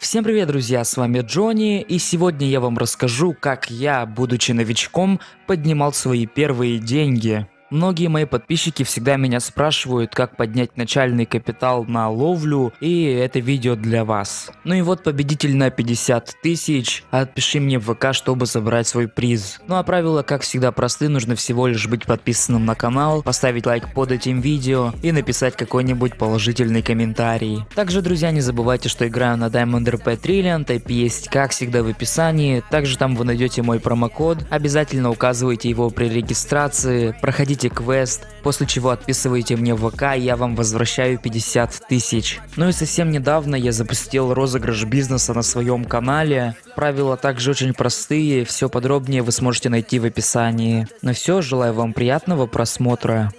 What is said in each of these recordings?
Всем привет, друзья, с вами Джонни, и сегодня я вам расскажу, как я, будучи новичком, поднимал свои первые деньги. Многие мои подписчики всегда меня спрашивают, как поднять начальный капитал на ловлю, и это видео для вас. Ну и вот победитель на 50 тысяч, отпиши мне в ВК, чтобы забрать свой приз. Ну а правила, как всегда, просты, нужно всего лишь быть подписанным на канал, поставить лайк под этим видео и написать какой-нибудь положительный комментарий. Также, друзья, не забывайте, что играю на Diamond RP Trilliant, IP есть, как всегда, в описании, также там вы найдете мой промокод, обязательно указывайте его при регистрации, проходите квест, после чего отписываете мне в ВК, и я вам возвращаю 50 тысяч. Ну и совсем недавно я запустил розыгрыш бизнеса на своем канале. Правила также очень простые, все подробнее вы сможете найти в описании. Но все, желаю вам приятного просмотра.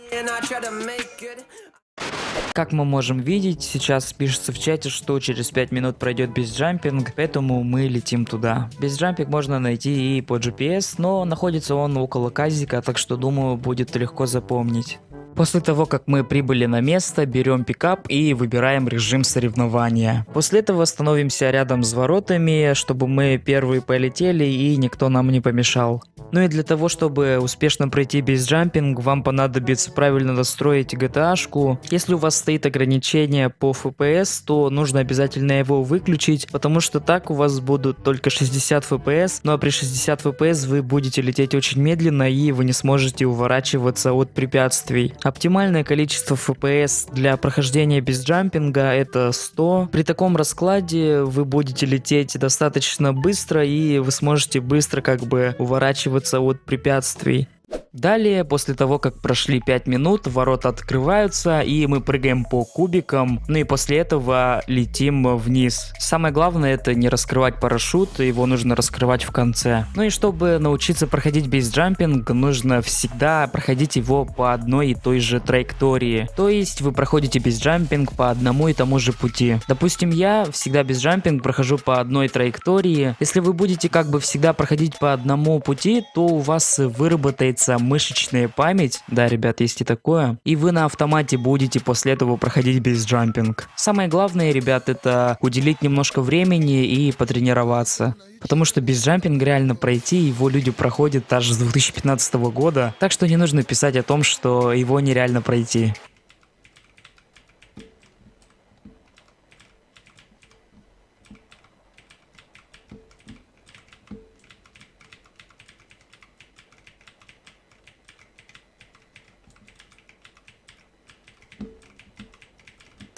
Как мы можем видеть, сейчас пишется в чате, что через 5 минут пройдет безджампинг, поэтому мы летим туда. Безджампинг можно найти и по GPS, но находится он около казика, так что думаю, будет легко запомнить. После того, как мы прибыли на место, берем пикап и выбираем режим соревнования. После этого становимся рядом с воротами, чтобы мы первые полетели и никто нам не помешал. Ну и для того, чтобы успешно пройти безджампинг, вам понадобится правильно настроить GTA-шку. Если у вас стоит ограничение по FPS, то нужно обязательно его выключить, потому что так у вас будут только 60 FPS, ну а при 60 FPS вы будете лететь очень медленно и вы не сможете уворачиваться от препятствий. Оптимальное количество FPS для прохождения безджампинга это 100. При таком раскладе вы будете лететь достаточно быстро и вы сможете быстро как бы уворачиваться от препятствий. Далее, после того, как прошли 5 минут, ворота открываются и мы прыгаем по кубикам, ну и после этого летим вниз. Самое главное это не раскрывать парашют, его нужно раскрывать в конце. Ну и чтобы научиться проходить бейсджампинг, нужно всегда проходить его по одной и той же траектории. То есть вы проходите бейсджампинг по одному и тому же пути. Допустим, я всегда бейсджампинг прохожу по одной траектории. Если вы будете как бы всегда проходить по одному пути, то у вас выработается мышечная память, да, ребят, есть и такое, и вы на автомате будете после этого проходить бейсджампинг. Самое главное, ребят, это уделить немножко времени и потренироваться, потому что бейсджампинг реально пройти, его люди проходят даже с 2015 года, так что не нужно писать о том, что его нереально пройти.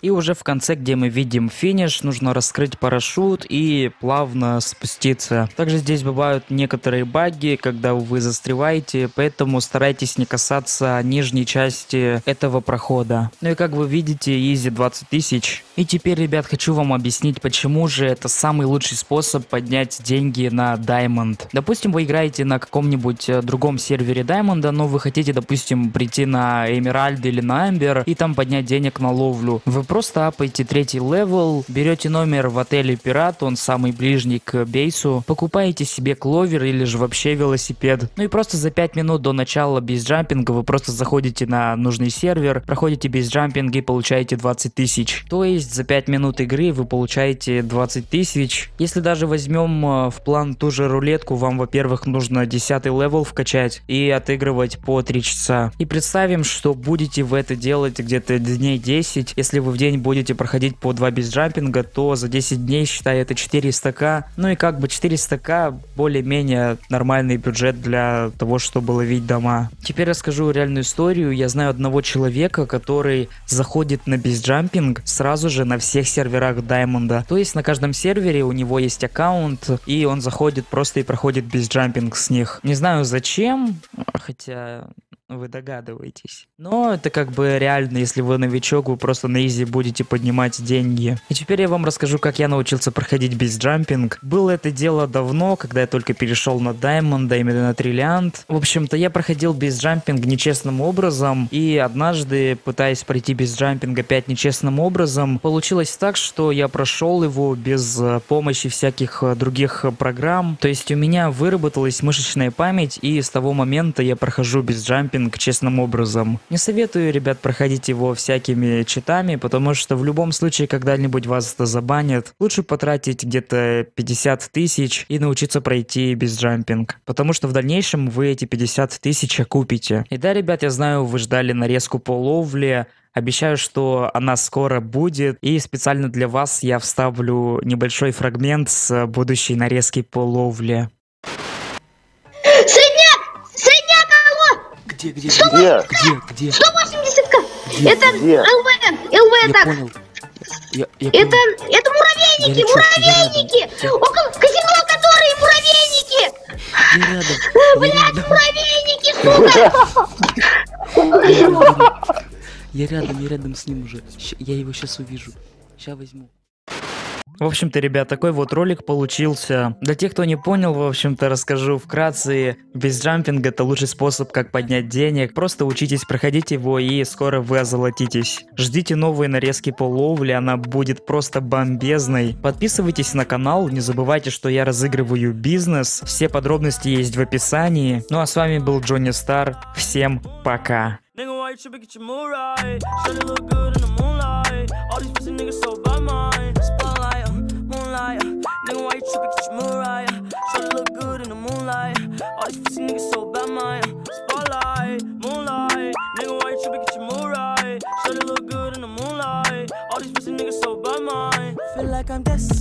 И уже в конце, где мы видим финиш, нужно раскрыть парашют и плавно спуститься. Также здесь бывают некоторые баги, когда вы застреваете, поэтому старайтесь не касаться нижней части этого прохода. Ну и как вы видите, изи 20 тысяч. И теперь, ребят, хочу вам объяснить, почему же это самый лучший способ поднять деньги на Diamond. Допустим, вы играете на каком-нибудь другом сервере Diamond, но вы хотите, допустим, прийти на Эмеральд или на Эмбер и там поднять денег на ловлю. Вы просто апаете 3-й левел, берете номер в отеле Пират, он самый ближний к бейсу, покупаете себе кловер или же вообще велосипед. Ну и просто за 5 минут до начала бейсджампинга вы просто заходите на нужный сервер, проходите бейсджампинг и получаете 20 тысяч. То есть за 5 минут игры вы получаете 20 тысяч. Если даже возьмем в план ту же рулетку, вам, во-первых, нужно 10-й левел вкачать и отыгрывать по 3 часа. И представим, что будете вы это делать где-то дней 10, если вы в день будете проходить по 2 бейсджампинга, то за 10 дней, считай, это 400к. Ну и как бы 400к более-менее нормальный бюджет для того, чтобы ловить дома. Теперь расскажу реальную историю. Я знаю одного человека, который заходит на бейсджампинг сразу же на всех серверах Даймонда. То есть на каждом сервере у него есть аккаунт, и он заходит просто и проходит бейсджампинг с них. Не знаю зачем, хотя... вы догадываетесь. Но это как бы реально, если вы новичок, вы просто на изи будете поднимать деньги. И теперь я вам расскажу, как я научился проходить бейсджампинг. Было это дело давно, когда я только перешел на Даймонда, именно на Триллиант. В общем-то, я проходил бейсджампинг нечестным образом, и однажды, пытаясь пройти бейсджампинг опять нечестным образом, получилось так, что я прошел его без помощи всяких других программ. То есть у меня выработалась мышечная память, и с того момента я прохожу бейсджампинг ринг честным образом. Не советую, ребят, проходить его всякими читами, потому что в любом случае когда-нибудь вас это забанят. Лучше потратить где-то 50 тысяч и научиться пройти без джампинг, потому что в дальнейшем вы эти 50 тысяч окупите. И да, ребят, я знаю, вы ждали нарезку по ловле. Обещаю, что она скоро будет, и специально для вас я вставлю небольшой фрагмент с будущей нарезки по ловле. Средняк! Средняк, алло! Где? 180! Где? 180-ка! Это ЛВ так! Это муравейники! Муравейники! Около казино, которые муравейники! Блядь, муравейники, сука! Я рядом с ним уже. Я его сейчас увижу. Сейчас возьму. В общем-то, ребят, такой вот ролик получился. Для тех, кто не понял, в общем-то, расскажу вкратце. Без джампинга это лучший способ, как поднять денег. Просто учитесь проходить его, и скоро вы озолотитесь. Ждите новые нарезки по ловле, она будет просто бомбезной. Подписывайтесь на канал, не забывайте, что я разыгрываю бизнес. Все подробности есть в описании. Ну а с вами был Джонни Стар. Всем пока. Nigga, why you trippin'? Get your mood right. Should it look good in the moonlight? All these pussy niggas so by mine. Spotlight, moonlight. Nigga, why you trippin'? Get your mood right. Should it look good in the moonlight? All these pussy niggas so by mine. Spotlight, moonlight. Nigga, why you trippin'? Get your mood right. Should it look good in the moonlight? All these pussy niggas so by mine. Feel like I'm destined.